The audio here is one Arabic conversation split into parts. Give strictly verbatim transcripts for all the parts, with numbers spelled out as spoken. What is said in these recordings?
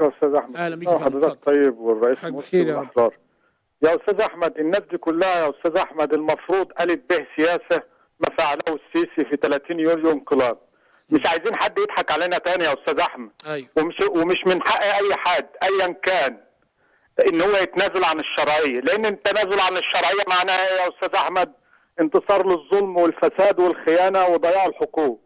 يا استاذ احمد. اهلا بيك يا حضرتك. طيب والرئيس مسلم الاحرار. يا استاذ احمد، الناس دي كلها يا استاذ احمد المفروض قالت به سياسه ما فعله السيسي في ثلاثين يوليو انقلاب. مش عايزين حد يضحك علينا تاني يا استاذ احمد. ايوه. ومش ومش من حق اي حد ايا كان ان هو يتنازل عن الشرعيه، لان التنازل عن الشرعيه معناها ايه يا استاذ احمد؟ انتصار للظلم والفساد والخيانه وضياع الحقوق.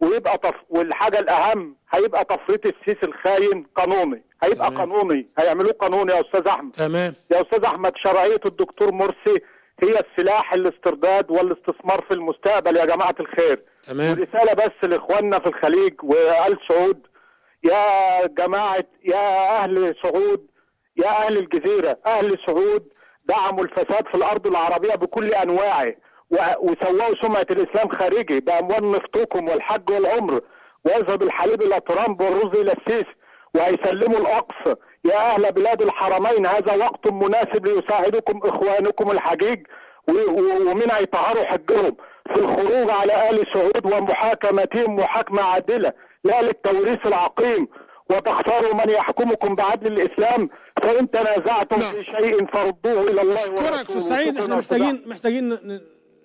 ويبقى تف... والحاجه الاهم هيبقى تفريط السيسي الخاين قانوني، هيبقى تمام. قانوني، هيعملوه قانوني يا استاذ احمد. تمام يا استاذ احمد. شرعيه الدكتور مرسي هي السلاح الاسترداد والاستثمار في المستقبل يا جماعه الخير. تمام. ورساله بس لاخواننا في الخليج وال سعود، يا جماعه يا اهل سعود، يا اهل الجزيره، اهل سعود دعموا الفساد في الارض العربيه بكل انواعه وسووا سمعه الاسلام خارجي باموال نفطكم والحج والعمر، ويذهب الحليب الى ترامب والرز الى السيسي، وهيسلموا الاقصى. يا اهل بلاد الحرمين، هذا وقت مناسب ليساعدكم اخوانكم الحجيج ومن هيطهروا حجهم في الخروج على ال سعود ومحاكمتهم محاكمه عادله لا للتوريث العقيم، وتختاروا من يحكمكم بعدل الاسلام، فان تنازعتم في شيء فردوه الى الله ورسوله. اشكرك استاذ سعيد. احنا محتاجين محتاجين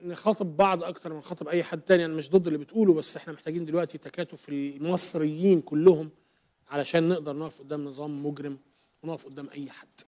نخاطب بعض اكتر من نخاطب اي حد تاني. انا مش ضد اللي بتقوله، بس احنا محتاجين دلوقتي تكاتف المصريين كلهم علشان نقدر نقف قدام نظام مجرم ونقف قدام اي حد.